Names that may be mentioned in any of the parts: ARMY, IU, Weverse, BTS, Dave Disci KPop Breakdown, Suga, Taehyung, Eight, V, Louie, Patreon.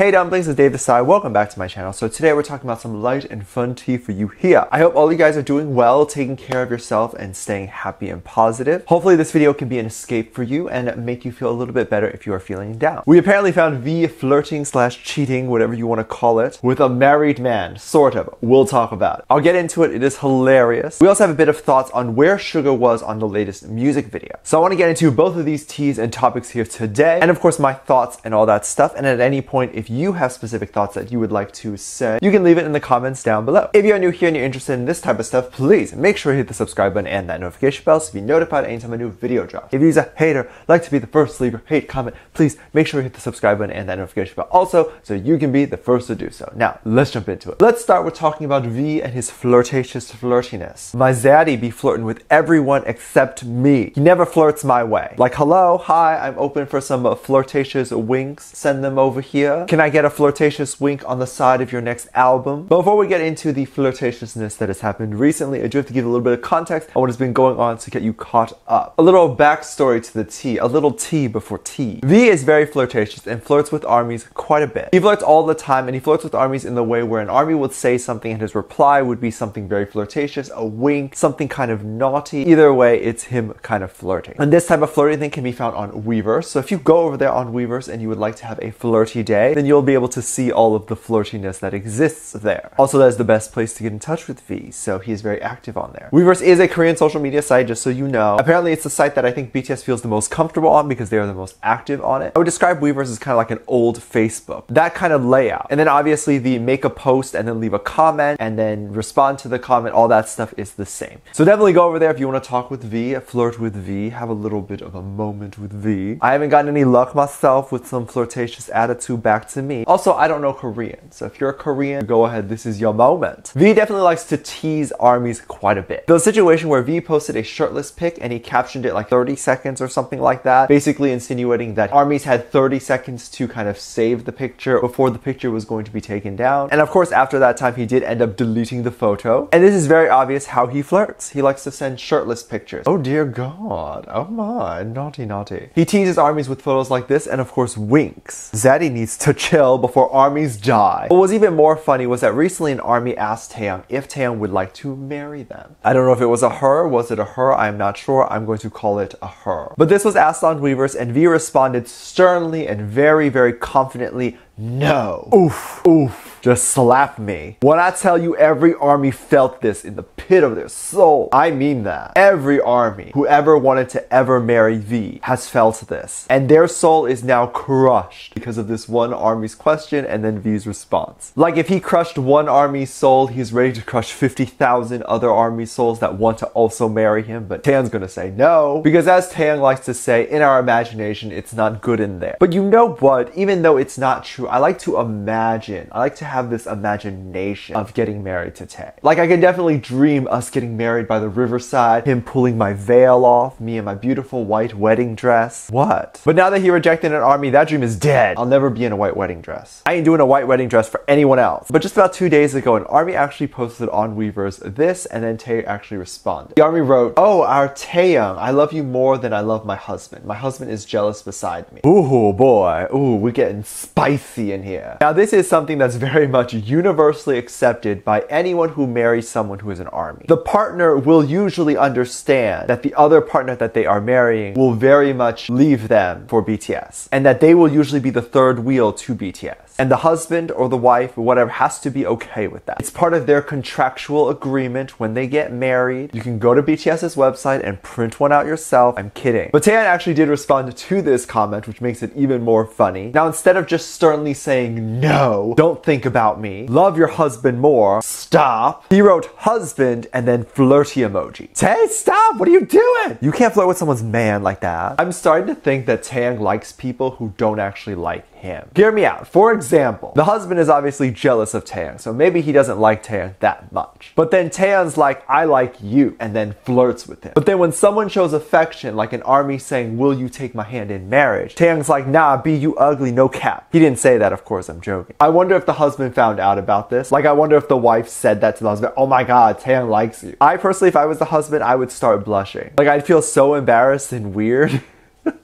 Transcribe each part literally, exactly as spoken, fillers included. Hey Dumplings, it's Dave Disci. Welcome back to my channel. So today we're talking about some light and fun tea for you here. I hope all you guys are doing well, taking care of yourself, and staying happy and positive. Hopefully this video can be an escape for you and make you feel a little bit better if you are feeling down. We apparently found V flirting slash cheating, whatever you want to call it, with a married man, sort of. We'll talk about it. I'll get into it. It is hilarious. We also have a bit of thoughts on where Suga was on the latest music video. So I want to get into both of these teas and topics here today, and of course my thoughts and all that stuff. And at any point, if you have specific thoughts that you would like to say, you can leave it in the comments down below. If you're new here and you're interested in this type of stuff, please make sure you hit the subscribe button and that notification bell so you'll be notified anytime a new video drops. If you're a hater, like to be the first to leave your hate comment, please make sure you hit the subscribe button and that notification bell also so you can be the first to do so. Now, let's jump into it. Let's start with talking about V and his flirtatious flirtiness. My zaddy be flirting with everyone except me. He never flirts my way. Like, hello, hi, I'm open for some uh, flirtatious winks. Send them over here. Can I get a flirtatious wink on the side of your next album? But before we get into the flirtatiousness that has happened recently, I do have to give a little bit of context on what has been going on to get you caught up. A little backstory to the tea, a little tea before tea. V is very flirtatious and flirts with ARMYs quite a bit. He flirts all the time, and he flirts with ARMYs in the way where an ARMY would say something and his reply would be something very flirtatious, a wink, something kind of naughty. Either way, it's him kind of flirting. And this type of flirting thing can be found on Weverse. So if you go over there on Weverse and you would like to have a flirty day, then you'll be able to see all of the flirtiness that exists there. Also, that is the best place to get in touch with V, so he is very active on there. Weverse is a Korean social media site, just so you know. Apparently, it's the site that I think B T S feels the most comfortable on because they are the most active on it. I would describe Weverse as kind of like an old Facebook, that kind of layout. And then obviously the make a post and then leave a comment and then respond to the comment, all that stuff is the same. So definitely go over there if you want to talk with V, flirt with V, have a little bit of a moment with V. I haven't gotten any luck myself with some flirtatious attitude back to me. Also, I don't know Korean, so if you're a Korean, go ahead, this is your moment. V definitely likes to tease ARMYs quite a bit. There was a situation where V posted a shirtless pic and he captioned it like thirty seconds or something like that, basically insinuating that ARMYs had thirty seconds to kind of save the picture before the picture was going to be taken down. And of course, after that time, he did end up deleting the photo. And this is very obvious how he flirts. He likes to send shirtless pictures. Oh dear God, oh my, naughty, naughty. He teases ARMYs with photos like this and of course winks. Zaddy needs to chill before ARMYs die. What was even more funny was that recently an ARMY asked Taehyung if Taehyung would like to marry them. I don't know if it was a her, was it a her, I'm not sure, I'm going to call it a her. But this was asked on Weverse and V responded sternly and very, very confidently, no. Oof, oof, just slap me. When I tell you every ARMY felt this in the pit of their soul, I mean that. Every ARMY, whoever wanted to ever marry V, has felt this. And their soul is now crushed because of this one ARMY's question and then V's response. Like if he crushed one ARMY's soul, he's ready to crush fifty thousand other ARMY souls that want to also marry him, but Taehyung's gonna say no. Because as Taehyung likes to say, in our imagination, it's not good in there. But you know what? Even though it's not true, I like to imagine, I like to have this imagination of getting married to Tae. Like I can definitely dream us getting married by the riverside, him pulling my veil off, me in my beautiful white wedding dress. What? But now that he rejected an ARMY, that dream is dead. I'll never be in a white wedding dress. I ain't doing a white wedding dress for anyone else. But just about two days ago, an ARMY actually posted on Weverse this, and then Tae actually responded. The ARMY wrote, oh, our Taehyung, I love you more than I love my husband. My husband is jealous beside me. Ooh boy, ooh, we're getting spicy in here. Now this is something that's very much universally accepted by anyone who marries someone who is an ARMY. The partner will usually understand that the other partner that they are marrying will very much leave them for B T S, and that they will usually be the third wheel to B T S. And the husband or the wife or whatever has to be okay with that. It's part of their contractual agreement when they get married. You can go to BTS's website and print one out yourself. I'm kidding. But Taehyung actually did respond to this comment, which makes it even more funny. Now instead of just sternly saying no, don't think about me, love your husband more, stop, he wrote husband and then flirty emoji. Tae, stop, what are you doing? You can't flirt with someone's man like that. I'm starting to think that Taehyung likes people who don't actually like him. Hear me out. For example, the husband is obviously jealous of Taehyung, so maybe he doesn't like Taehyung that much. But then Taehyung's like, I like you, and then flirts with him. But then when someone shows affection, like an ARMY saying, will you take my hand in marriage? Taehyung's like, nah, be you ugly, no cap. He didn't say that, of course, I'm joking. I wonder if the husband found out about this. Like, I wonder if the wife said that to the husband, oh my god, Taehyung likes you. I personally, if I was the husband, I would start blushing. Like, I'd feel so embarrassed and weird.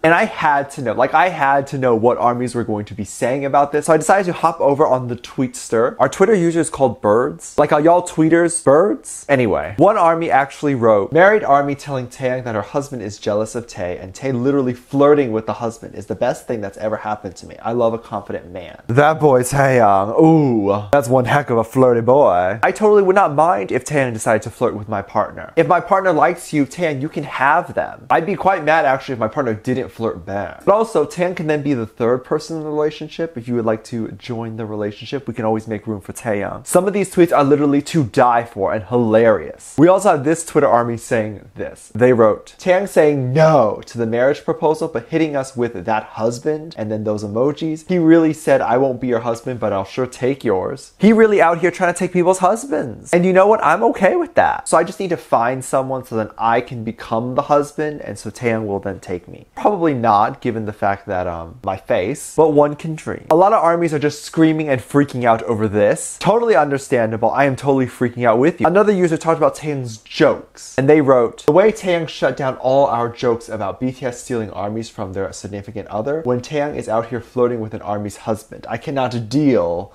And I had to know, like I had to know what ARMYs were going to be saying about this. So I decided to hop over on the Tweetster. Our Twitter user is called Birds. Like, are y'all tweeters birds? Anyway, one ARMY actually wrote, married ARMY telling Taehyung that her husband is jealous of Tae, and Tae literally flirting with the husband is the best thing that's ever happened to me. I love a confident man. That boy Taehyung, ooh, that's one heck of a flirty boy. I totally would not mind if Taehyung decided to flirt with my partner. If my partner likes you, Taehyung, you can have them. I'd be quite mad actually if my partner didn't flirt back. But also, Taehyung can then be the third person in the relationship. If you would like to join the relationship, we can always make room for Taehyung. Some of these tweets are literally to die for and hilarious. We also have this Twitter ARMY saying this. They wrote, Taehyung saying no to the marriage proposal, but hitting us with that husband and then those emojis. He really said, I won't be your husband, but I'll sure take yours. He really out here trying to take people's husbands. And you know what? I'm okay with that. So I just need to find someone so then I can become the husband, and so Taehyung will then take me. Probably not, given the fact that, um, my face, but one can dream. A lot of ARMYs are just screaming and freaking out over this. Totally understandable. I am totally freaking out with you. Another user talked about Taehyung's jokes, and they wrote, the way Taehyung shut down all our jokes about B T S stealing ARMYs from their significant other when Taehyung is out here flirting with an ARMY's husband. I cannot deal.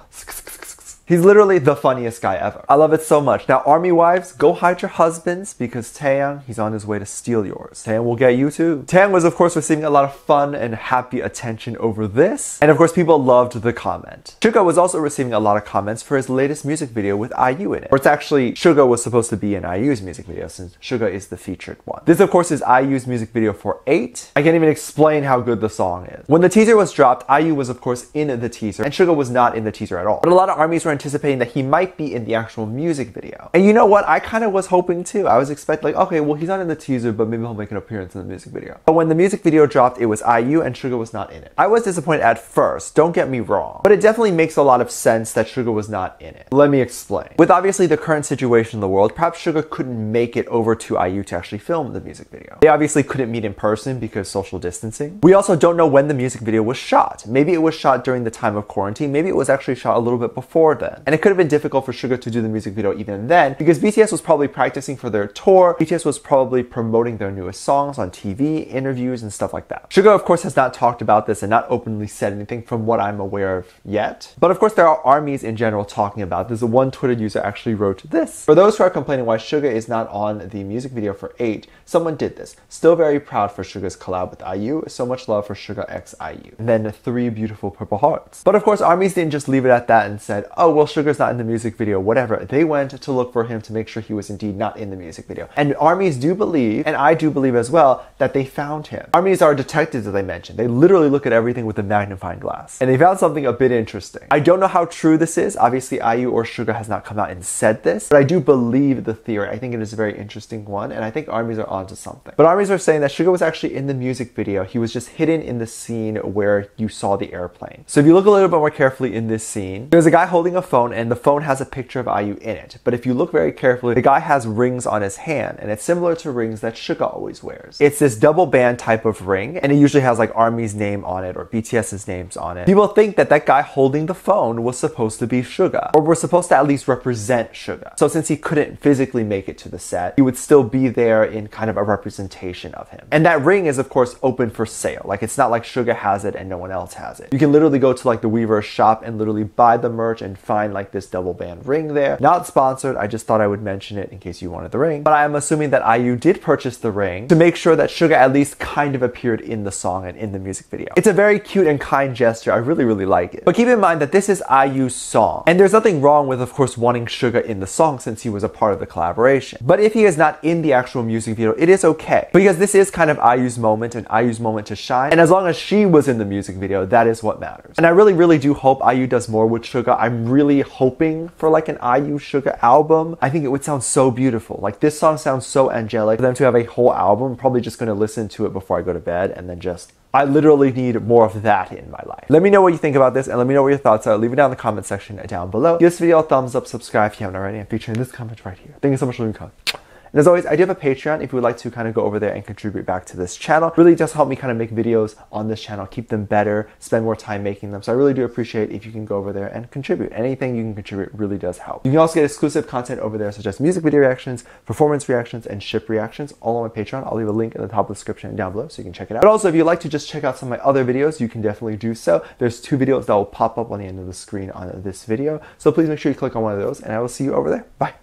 He's literally the funniest guy ever. I love it so much. Now, ARMY wives, go hide your husbands because Taehyung, he's on his way to steal yours. Taehyung will get you too. Taehyung was, of course, receiving a lot of fun and happy attention over this. And of course, people loved the comment. Suga was also receiving a lot of comments for his latest music video with I U in it. Or it's actually, Suga was supposed to be in I U's music video since Suga is the featured one. This, of course, is I U's music video for Eight. I can't even explain how good the song is. When the teaser was dropped, I U was, of course, in the teaser and Suga was not in the teaser at all. But a lot of ARMYs were anticipating that he might be in the actual music video. And you know what? I kind of was hoping too. I was expecting like, okay, well, he's not in the teaser, but maybe he'll make an appearance in the music video. But when the music video dropped, it was I U and Suga was not in it. I was disappointed at first, don't get me wrong, but it definitely makes a lot of sense that Suga was not in it. Let me explain. With obviously the current situation in the world, perhaps Suga couldn't make it over to I U to actually film the music video. They obviously couldn't meet in person because social distancing. We also don't know when the music video was shot. Maybe it was shot during the time of quarantine. Maybe it was actually shot a little bit before then. And it could have been difficult for Suga to do the music video even then because B T S was probably practicing for their tour. B T S was probably promoting their newest songs on T V, interviews, and stuff like that. Suga, of course, has not talked about this and not openly said anything from what I'm aware of yet. But of course, there are ARMYs in general talking about this. One Twitter user actually wrote this. For those who are complaining why Suga is not on the music video for Eight, someone did this. Still very proud for Suga's collab with I U. So much love for Suga x I U. And then three beautiful purple hearts. But of course, ARMYs didn't just leave it at that and said, oh, well, well, Suga's not in the music video, whatever. They went to look for him to make sure he was indeed not in the music video. And ARMYs do believe, and I do believe as well, that they found him. ARMYs are detectives, as I mentioned. They literally look at everything with a magnifying glass. And they found something a bit interesting. I don't know how true this is. Obviously, I U or Suga has not come out and said this, but I do believe the theory. I think it is a very interesting one, and I think ARMYs are onto something. But ARMYs are saying that Suga was actually in the music video. He was just hidden in the scene where you saw the airplane. So if you look a little bit more carefully in this scene, there's a guy holding a phone and the phone has a picture of I U in it. But if you look very carefully, the guy has rings on his hand and it's similar to rings that Suga always wears. It's this double band type of ring and it usually has like ARMY's name on it or BTS's names on it. People think that that guy holding the phone was supposed to be Suga or was supposed to at least represent Suga. So since he couldn't physically make it to the set, he would still be there in kind of a representation of him. And that ring is of course open for sale. Like it's not like Suga has it and no one else has it. You can literally go to like the Weverse shop and literally buy the merch and find like this double band ring there. Not sponsored, I just thought I would mention it in case you wanted the ring. But I am assuming that I U did purchase the ring to make sure that Suga at least kind of appeared in the song and in the music video. It's a very cute and kind gesture. I really, really like it. But keep in mind that this is I U's song. And there's nothing wrong with, of course, wanting Suga in the song since he was a part of the collaboration. But if he is not in the actual music video, it is okay. Because this is kind of I U's moment and I U's moment to shine. And as long as she was in the music video, that is what matters. And I really, really do hope I U does more with Suga. I'm really hoping for like an I U Suga album. I think it would sound so beautiful. Like this song sounds so angelic. For them to have a whole album, I'm probably just going to listen to it before I go to bed and then just, I literally need more of that in my life. Let me know what you think about this and let me know what your thoughts are. Leave it down in the comment section down below. Give this video a thumbs up, subscribe if you haven't already. I'm featuring this comment right here. Thank you so much for your comment. And as always, I do have a Patreon if you would like to kind of go over there and contribute back to this channel. Really just help me kind of make videos on this channel, keep them better, spend more time making them. So I really do appreciate if you can go over there and contribute. Anything you can contribute really does help. You can also get exclusive content over there, such as music video reactions, performance reactions, and ship reactions, all on my Patreon. I'll leave a link in the top of the description and down below so you can check it out. But also, if you'd like to just check out some of my other videos, you can definitely do so. There's two videos that will pop up on the end of the screen on this video. So please make sure you click on one of those, and I will see you over there. Bye.